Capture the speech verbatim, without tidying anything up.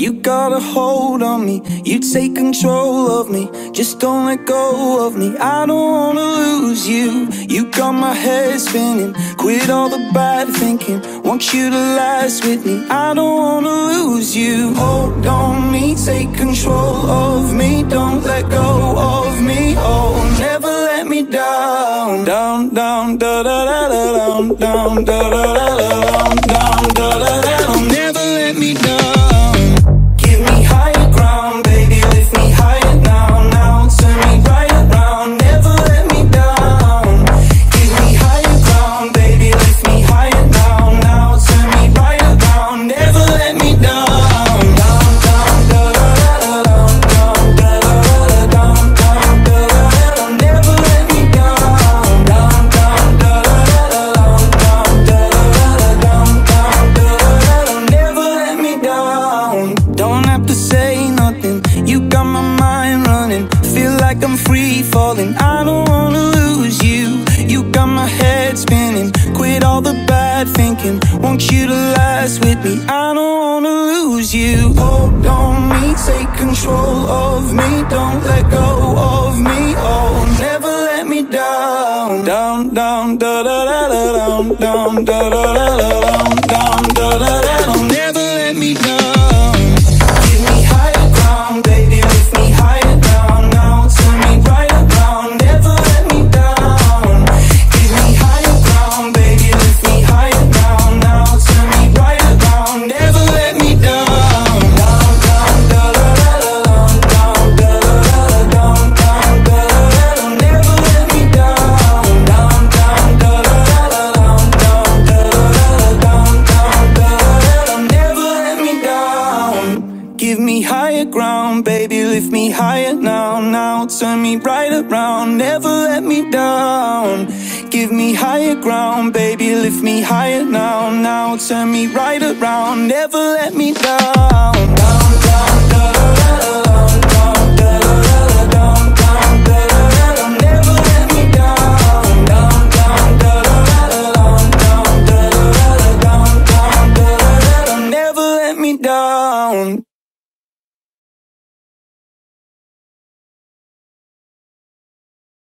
You got a hold on me, you take control of me. Just don't let go of me, I don't wanna lose you. You got my head spinning, quit all the bad thinking. Want you to last with me, I don't wanna lose you. Hold on me, take control of me. Don't let go of me, oh, never let me down. Down, down, da da da da down, down, da da da da down, down, da da da down. Never let me down. Control of me, don't let go of me, oh, never let me down. Down, down, da da da da down, down, da da da da down, down, da da da down, never let me down. Ground, baby, lift me higher now, now turn me right around, never let me down, down, down.